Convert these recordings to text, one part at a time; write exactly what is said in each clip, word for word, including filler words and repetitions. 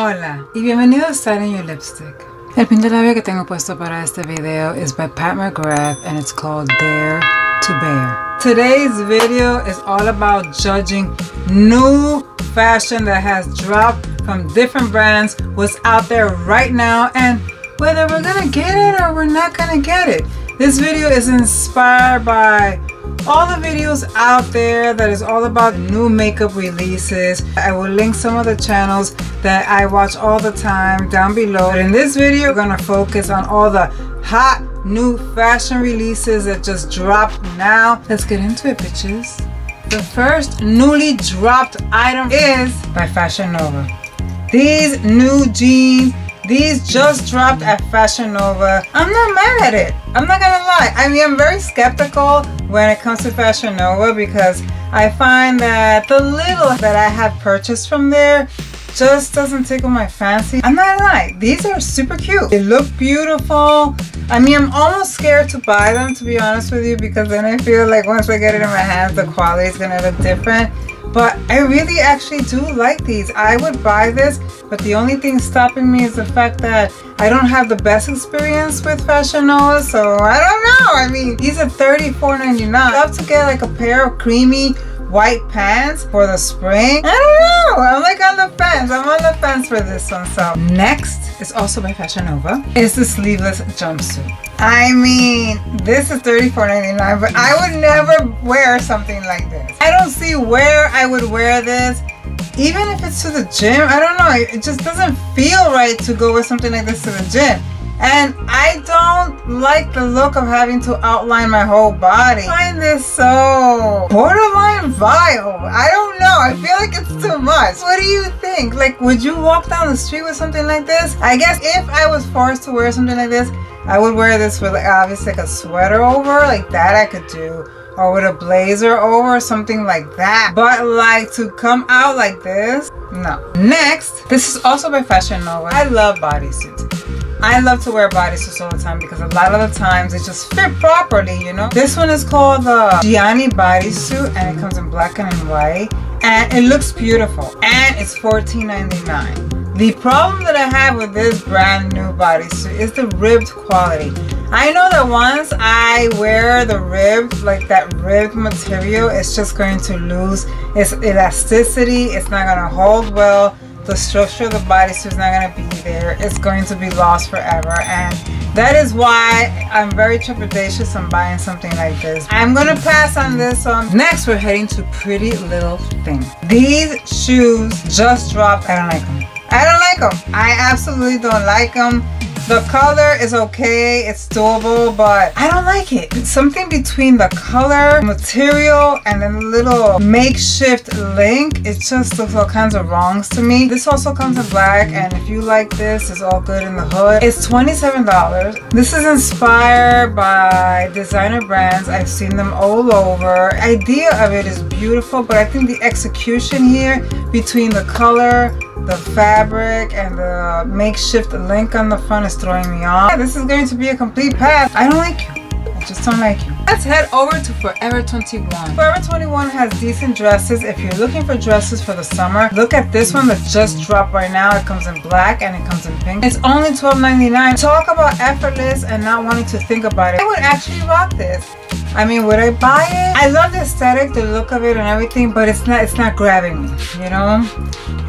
Hola y bienvenidos a Starting Your Lipstick. El pinta labio que tengo puesto para este video is by Pat McGrath and it's called Dare to Bear. Today's video is all about judging new fashion that has dropped from different brands, what's out there right now, and whether we're gonna get it or we're not gonna get it. This video is inspired by all the videos out there that is all about new makeup releases. I will link some of the channels that I watch all the time down below. But in this video, we're gonna focus on all the hot new fashion releases that just dropped now. Let's get into it, bitches. The first newly dropped item is by Fashion Nova. These new jeans, these just dropped at Fashion Nova. I'm not mad at it. I'm not gonna lie. I mean, I'm very skeptical when it comes to Fashion Nova because I find that the little that I have purchased from there just doesn't tickle my fancy. I'm not gonna lie. These are super cute. They look beautiful. I mean, I'm almost scared to buy them, to be honest with you, because then I feel like once I get it in my hands, the quality is gonna look different. But I really actually do like these. I would buy this, but the only thing stopping me is the fact that I don't have the best experience with Fashion Nova, so I don't know. I mean, these are thirty-four ninety-nine. I'd love to get like a pair of creamy white pants for the spring. I don't know. I'm like on the fence. I'm on the fence for this one. So next is also by Fashion Nova. It's the sleeveless jumpsuit. I mean, this is thirty-four ninety-nine, but I would never wear something like this. I don't see where I would wear this. Even if it's to the gym, I don't know. It just doesn't feel right to go with something like this to the gym. And I don't like the look of having to outline my whole body. I find this so borderline vile. I don't know. I feel like it's too much. What do you think? Like, would you walk down the street with something like this? I guess if I was forced to wear something like this, I would wear this with like, obviously like a sweater over, like that I could do. Or with a blazer over, something like that. But like to come out like this, no. Next, this is also by Fashion Nova. I love bodysuits. I love to wear bodysuits all the time because a lot of the times it just fit properly, you know? This one is called the Gianni bodysuit and it comes in black and in white and it looks beautiful and it's fourteen ninety-nine. The problem that I have with this brand new bodysuit is the ribbed quality. I know that once I wear the ribbed, like that ribbed material, it's just going to lose its elasticity, it's not gonna hold well. The structure of the bodysuit is not going to be there. It's going to be lost forever. And that is why I'm very trepidatious on buying something like this. I'm going to pass on this one. Next, we're heading to Pretty Little Things. These shoes just dropped. I don't like them. I don't like them. I absolutely don't like them. The color is okay. It's doable, but I don't like it. It's something between the color, material, and then the little makeshift link. It just looks all kinds of wrongs to me. This also comes in black, and if you like this, it's all good in the hood. It's twenty-seven dollars. This is inspired by designer brands. I've seen them all over. The idea of it is beautiful, but I think the execution here between the color, the fabric, and the makeshift link on the front is throwing me off. Yeah, this is going to be a complete pass. I don't like you. I just don't like you. Let's head over to Forever twenty-one. Forever twenty-one has decent dresses. If you're looking for dresses for the summer, look at this one that just dropped right now. It comes in black and it comes in pink. It's only twelve ninety-nine. Talk about effortless and not wanting to think about it. I would actually rock this. I mean, would I buy it? I love the aesthetic, the look of it and everything, but it's not it's not grabbing me, you know?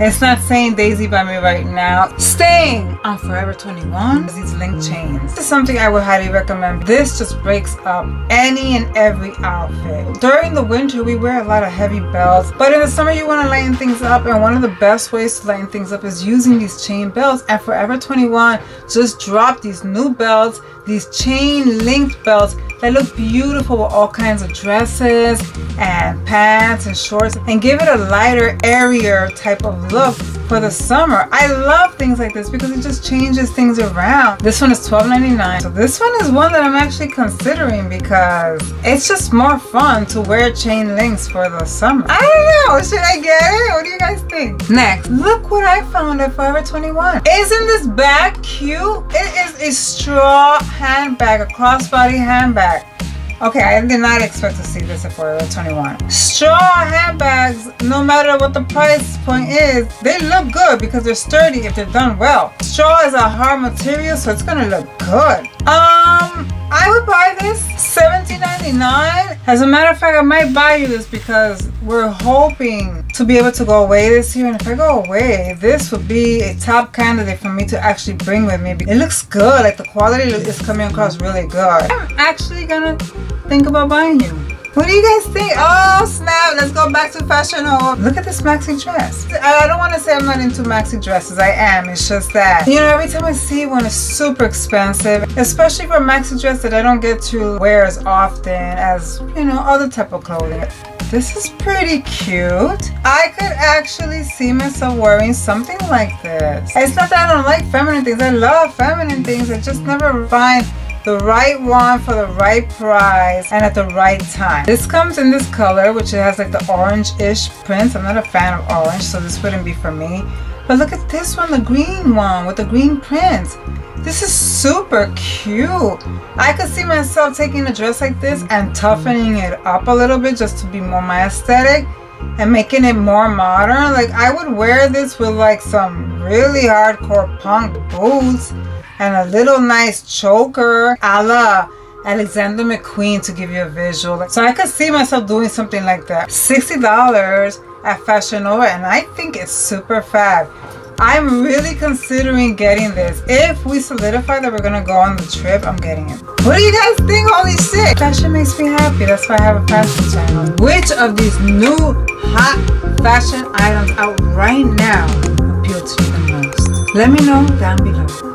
It's not saying Daisy by me right now. Staying on Forever twenty-one, these link chains. This is something I would highly recommend. This just breaks up any and every outfit. During the winter, we wear a lot of heavy belts, but in the summer, you want to lighten things up, and one of the best ways to lighten things up is using these chain belts, and Forever twenty-one just dropped these new belts, these chain linked belts that look beautiful with all kinds of dresses and pants and shorts and give it a lighter, airier type of look for the summer. I love things like this because it just changes things around. This one is twelve ninety-nine. So this one is one that I'm actually considering because it's just more fun to wear chain links for the summer. I don't know. Should I get it? What do you guys think? Next, look what I found at Forever twenty-one. Isn't this bag cute? It is a straw handbag, a crossbody handbag. Okay, I did not expect to see this at Forever twenty-one. Straw handbags, no matter what the price point is, they look good because they're sturdy if they're done well. Straw is a hard material, so it's gonna look good. Um, I would buy this, seventeen ninety-nine. As a matter of fact, I might buy you this because we're hoping to be able to go away this year. And if I go away, this would be a top candidate for me to actually bring with me. It looks good, like the quality is coming across really good. I'm actually gonna think about buying you. What do you guys think? Oh snap, let's go back to Fashion Nova. Look at this maxi dress. I don't want to say I'm not into maxi dresses, I am. It's just that, you know, every time I see one, it's super expensive, especially for a maxi dress that I don't get to wear as often as, you know, other type of clothing. This is pretty cute. I could actually see myself wearing something like this. It's not that I don't like feminine things. I love feminine things. I just never find the right one for the right price and at the right time. This comes in this color, which it has like the orange-ish prints. I'm not a fan of orange, so this wouldn't be for me. But look at this one, the green one with the green prints. This is super cute. I could see myself taking a dress like this and toughening it up a little bit just to be more my aesthetic and making it more modern. Like, I would wear this with like some really hardcore punk boots and a little nice choker a la Alexander McQueen, to give you a visual. So I could see myself doing something like that. sixty dollars at Fashion Nova, and I think it's super fab. I'm really considering getting this. If we solidify that we're gonna go on the trip, I'm getting it. What do you guys think? Holy shit! Fashion makes me happy. That's why I have a fashion channel. Which of these new hot fashion items out right now appeal to you the most? Let me know down below.